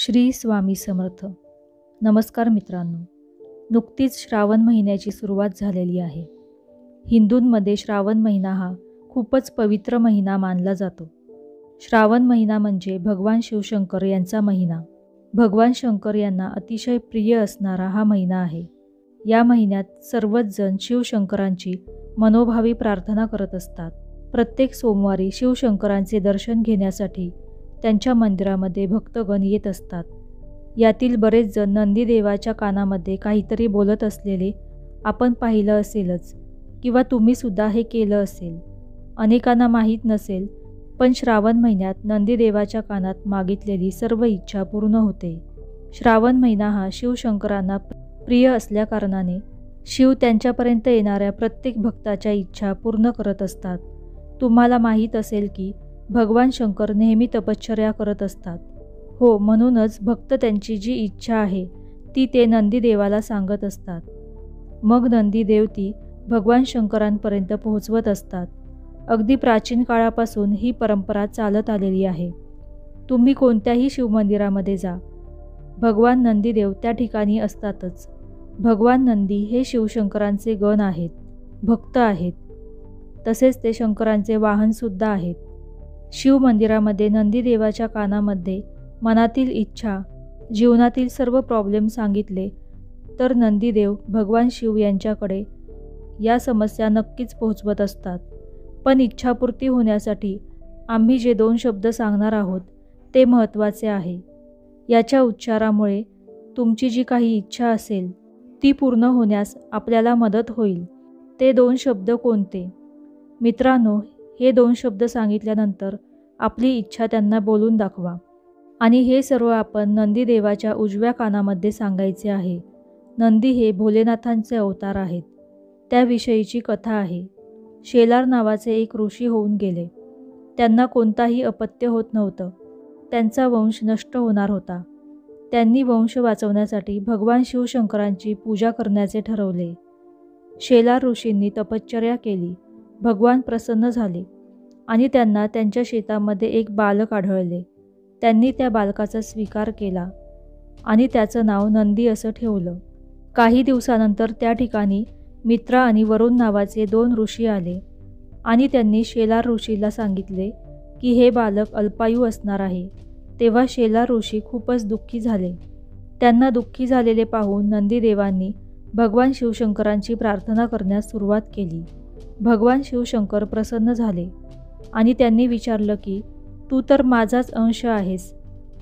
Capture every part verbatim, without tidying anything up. श्री स्वामी समर्थ। नमस्कार मित्रांनो, नुकतीच श्रावण महिन्याची सुरुवात झालेली आहे। हिंदूंमध्ये श्रावण महिना हा खूपच पवित्र महिना मानला जातो। श्रावण महिना म्हणजे भगवान शिवशंकर यांचा महिना। भगवान शंकर यांना अतिशय प्रिय असणारा हा महिना आहे। या महिन्यात सर्वच जण शिवशंकरांची मनोभावी प्रार्थना करत असतात। प्रत्येक सोमवारी शिवशंकरांचे दर्शन घेण्यासाठी त्यांच्या मंदिरामध्ये भक्तगण येत असतात। यातील बरेच जण नंदी देवाच्या कानामध्ये काहीतरी बोलत असलेले आपण पाहिलं असेलच, किंवा तुम्ही सुद्धा हे केलं असेल। अनेकांना माहीत नसेल, पण श्रावण महिन्यात नंदी देवाच्या कानात मागितलेली सर्व इच्छा पूर्ण होते। श्रावण महिना हा शिवशंकरांना प्रिय असल्याकारणाने शिव त्यांच्यापर्यंत येणाऱ्या प्रत्येक भक्ताच्या इच्छा पूर्ण करत असतात। तुम्हाला माहीत असेल की भगवान शंकर नेहमी तपश्चर्या करत असतात। हो, म्हणूनच भक्त त्यांची जी इच्छा आहे ती ते नंदी देवाला सांगत असतात। मग नंदी देव ती भगवान शंकरांपर्यंत पोहोचवत असतात। अगदी प्राचीन काळापासून ही परंपरा चालत आलेली आहे। तुम्ही कोणत्याही शिवमंदिरामध्ये जा, भगवान नंदी देव त्या ठिकाणी असतातच। भगवान नंदी हे शिवशंकरांचे गण आहेत, भक्त आहेत, तसेच ते शंकरांचे वाहनसुद्धा आहेत। शिव मंदिरामध्ये नंदी देवाच्या कानामध्ये मनातील इच्छा, जीवनातील सर्व प्रॉब्लेम सांगितले तर नंदी देव भगवान शिव यांच्याकडे या समस्या नक्कीच पोहोचवत असतात। पण इच्छापूर्ती होण्यासाठी आम्ही जे दोन शब्द सांगणार आहोत ते महत्त्वाचे आहे। याच्या उच्चारामुळे तुमची जी काही इच्छा असेल ती पूर्ण होण्यास आपल्याला मदत होईल। ते दोन शब्द कोणते? मित्रांनो, हे दोन शब्द सांगितल्यानंतर आपली इच्छा त्यांना बोलून दाखवा, आणि हे सर्व आपण नंदी देवाच्या उजव्या कानामध्ये सांगायचे आहे। नंदी हे भोलेनाथांचे अवतार आहेत। त्याविषयीची कथा आहे। शेलार नावाचे एक ऋषी होऊन गेले। त्यांना कोणताही अपत्य होत नव्हतं। त्यांचा वंश नष्ट होणार होता। त्यांनी वंश वाचवण्यासाठी भगवान शिवशंकरांची पूजा करण्याचे ठरवले। शेलार ऋषींनी तपश्चर्या केली। भगवान प्रसन्न झाले आणि त्यांना त्यांच्या शेतामध्ये एक बालक आढळले। त्यांनी त्या बालकाचा स्वीकार केला आणि त्याचं नाव नंदी असं ठेवलं। काही दिवसानंतर त्या ठिकाणी मित्रा आणि वरुण नावाचे दोन ऋषी आले आणि त्यांनी शेलार ऋषीला सांगितले की हे बालक अल्पायू असणार आहे। तेव्हा शेलार ऋषी खूपच दुःखी झाले। त्यांना दुःखी झालेले पाहून नंदी देवांनी भगवान शिवशंकरांची प्रार्थना करण्यास सुरुवात केली। भगवान शिवशंकर प्रसन्न झाले आणि त्यांनी विचारलं की तू तर माझाच अंश आहेस,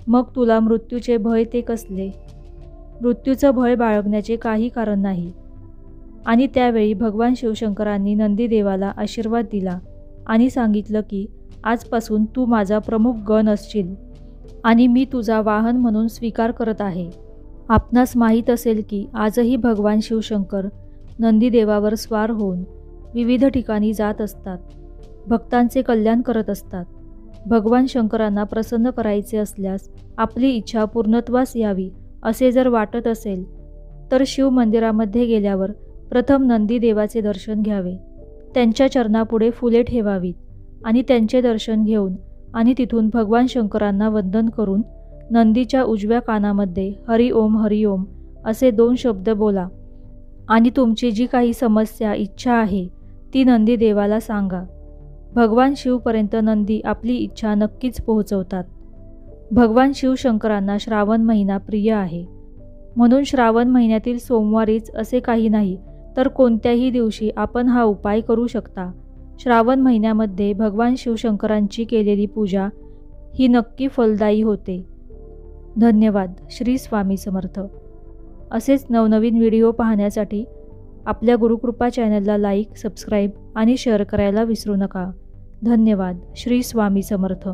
मग तुला मृत्यूचे भय ते कसले? मृत्यूचं भय बाळगण्याचे काही कारण नाही। आणि त्यावेळी भगवान शिवशंकरांनी नंदी देवाला आशीर्वाद दिला आणि सांगितलं की आजपासून तू माझा प्रमुख गण असशील आणि मी तुझा वाहन म्हणून स्वीकार करत आहे। आपणास माहीत असेल की आजही भगवान शिवशंकर नंदी देवावर स्वार होऊन विविध ठिकाणी जात असतात, भक्तांचे कल्याण करत असतात। भगवान शंकरांना प्रसन्न करायचे असल्यास, आपली इच्छा पूर्णत्वास यावी असे जर वाटत असेल तर शिव मंदिरामध्ये गेल्यावर प्रथम नंदी देवाचे दर्शन घ्यावे। त्यांच्या चरणापुढे फुले ठेवावीत आणि त्यांचे दर्शन घेऊन आणि तिथून भगवान शंकरांना वंदन करून नंदीच्या उजव्या कानामध्ये हरिओम हरिओम असे दोन शब्द बोला आणि तुमची जी काही समस्या, इच्छा आहे ती नंदी देवाला सांगा। भगवान शिवपर्यंत नंदी आपली इच्छा नक्कीच पोहोचवतात। भगवान शिवशंकरांना श्रावण महिना प्रिय आहे, म्हणून श्रावण महिन्यातील सोमवारीच असे काही नाही तर कोणत्याही दिवशी आपण हा उपाय करू शकता। श्रावण महिन्यामध्ये भगवान शिवशंकरांची केलेली पूजा ही नक्की फलदायी होते। धन्यवाद। श्री स्वामी समर्थ। असेच नवनवीन व्हिडिओ पाहण्यासाठी आपल्या गुरुकृपा चॅनलला लाईक, सबस्क्राईब आणि शेअर करायला विसरू नका। धन्यवाद। श्री स्वामी समर्थ।